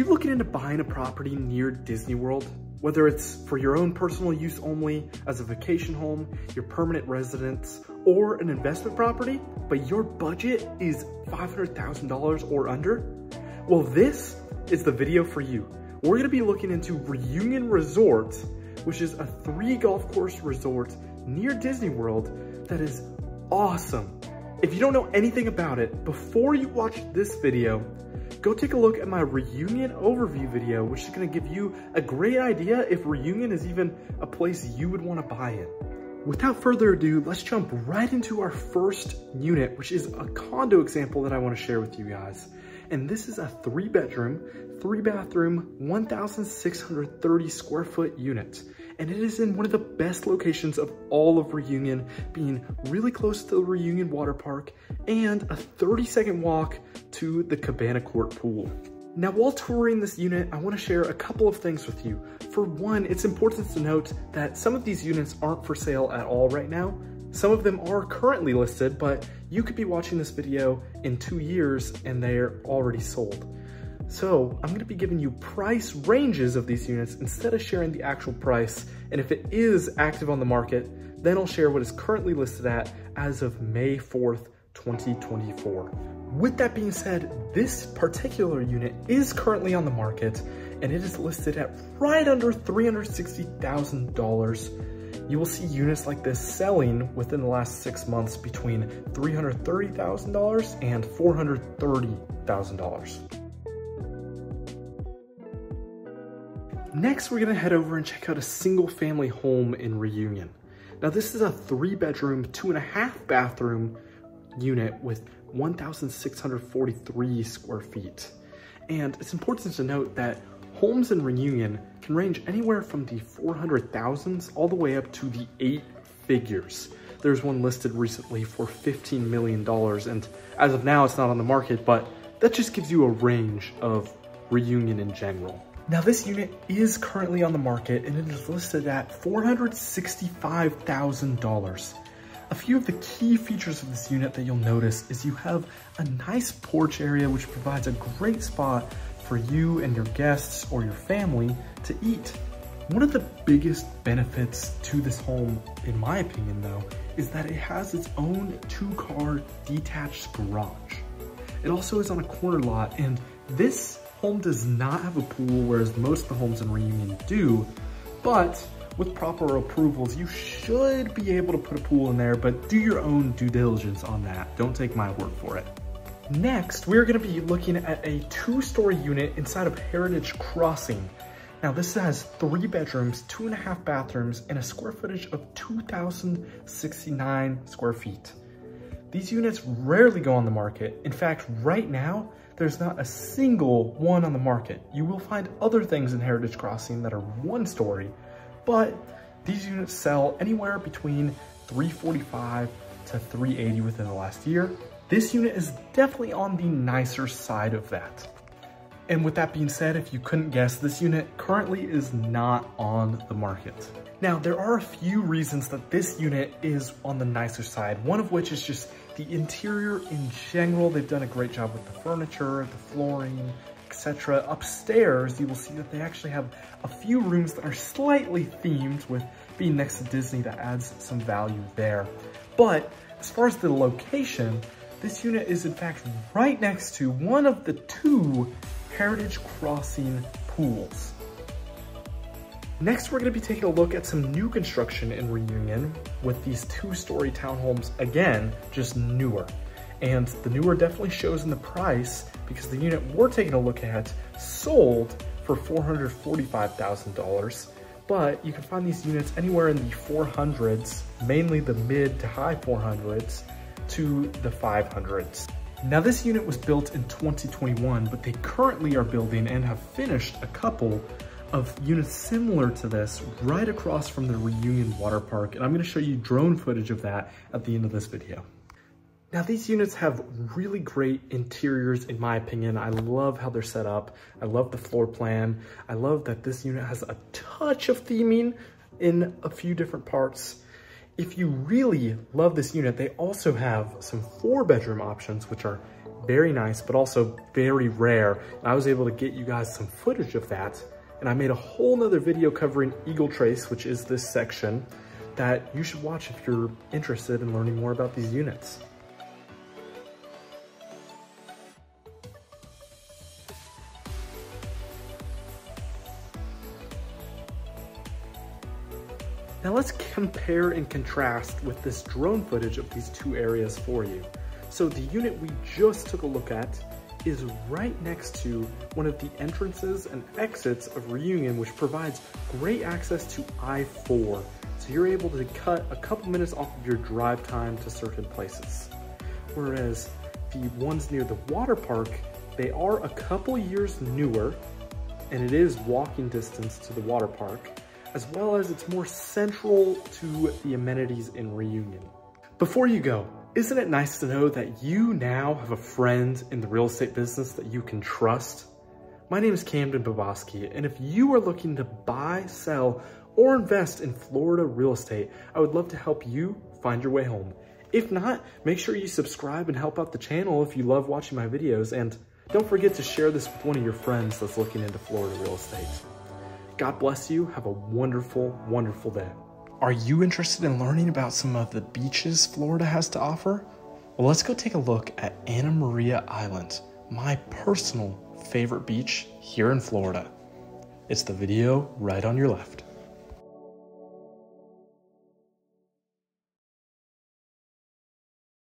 you looking into buying a property near Disney World? Whether it's for your own personal use only, as a vacation home, your permanent residence, or an investment property, but your budget is $500,000 or under? Well, this is the video for you. We're gonna be looking into Reunion Resort, which is a 3-golf course resort near Disney World that is awesome. If you don't know anything about it, before you watch this video, go take a look at my Reunion overview video, which is gonna give you a great idea if Reunion is even a place you would wanna buy in. Without further ado, let's jump right into our first unit, which is a condo example that I wanna share with you guys. And this is a 3-bedroom, 3-bathroom, 1,630 square foot unit. And it is in one of the best locations of all of Reunion, being really close to the Reunion Water Park and a 30-second walk to the Cabana Court Pool. Now, while touring this unit, I want to share a couple of things with you. For one, it's important to note that some of these units aren't for sale at all right now. Some of them are currently listed, but you could be watching this video in 2 years and they're already sold. So I'm gonna be giving you price ranges of these units instead of sharing the actual price. And if it is active on the market, then I'll share what it's currently listed at as of May 4th, 2024. With that being said, this particular unit is currently on the market and it is listed at right under $360,000. You will see units like this selling within the last 6 months between $330,000 and $430,000. Next, we're gonna head over and check out a single family home in Reunion. Now this is a 3-bedroom, 2.5-bathroom unit with 1,643 square feet. And it's important to note that homes in Reunion can range anywhere from the 400,000s all the way up to the 8 figures. There's one listed recently for $15 million, and as of now, it's not on the market, but that just gives you a range of Reunion in general. Now this unit is currently on the market and it is listed at $465,000. A few of the key features of this unit that you'll notice is you have a nice porch area which provides a great spot for you and your guests or your family to eat. One of the biggest benefits to this home, in my opinion though, is that it has its own 2-car detached garage. It also is on a corner lot, and this home does not have a pool, whereas most of the homes in Reunion do, but with proper approvals, you should be able to put a pool in there, but do your own due diligence on that. Don't take my word for it. Next, we're gonna be looking at a 2-story unit inside of Heritage Crossing. Now this has 3 bedrooms, 2.5 bathrooms, and a square footage of 2,069 square feet. These units rarely go on the market. In fact, right now, there's not a single one on the market. You will find other things in Heritage Crossing that are 1-story, but these units sell anywhere between $345 to $380 within the last year. This unit is definitely on the nicer side of that. And with that being said, if you couldn't guess, this unit currently is not on the market. Now, there are a few reasons that this unit is on the nicer side, one of which is just the interior in general. They've done a great job with the furniture, the flooring, etc. Upstairs, you will see that they actually have a few rooms that are slightly themed with being next to Disney. That adds some value there. But as far as the location, this unit is in fact right next to one of the 2 Heritage Crossing pools. Next, we're gonna be taking a look at some new construction in Reunion with these 2-story townhomes, again, just newer. And the newer definitely shows in the price because the unit we're taking a look at sold for $445,000, but you can find these units anywhere in the 400s, mainly the mid to high 400s to the 500s. Now this unit was built in 2021, but they currently are building and have finished a couple of units similar to this right across from the Reunion Water Park, and I'm going to show you drone footage of that at the end of this video. Now these units have really great interiors in my opinion. I love how they're set up. I love the floor plan. I love that this unit has a touch of theming in a few different parts. If you really love this unit, they also have some 4-bedroom options, which are very nice, but also very rare. And I was able to get you guys some footage of that. And I made a whole nother video covering Eagle Trace, which is this section, that you should watch if you're interested in learning more about these units. Now let's compare and contrast with this drone footage of these two areas for you. So the unit we just took a look at is right next to one of the entrances and exits of Reunion, which provides great access to I-4. So you're able to cut a couple minutes off of your drive time to certain places. Whereas the ones near the water park, they are a couple years newer, and it is walking distance to the water park, as well as it's more central to the amenities in Reunion. Before you go, isn't it nice to know that you now have a friend in the real estate business that you can trust? My name is Camden Bobosky, and if you are looking to buy, sell, or invest in Florida real estate, I would love to help you find your way home. If not, make sure you subscribe and help out the channel if you love watching my videos, and don't forget to share this with one of your friends that's looking into Florida real estate. God bless you. Have a wonderful, wonderful day. Are you interested in learning about some of the beaches Florida has to offer? Well, let's go take a look at Anna Maria Island, my personal favorite beach here in Florida. It's the video right on your left.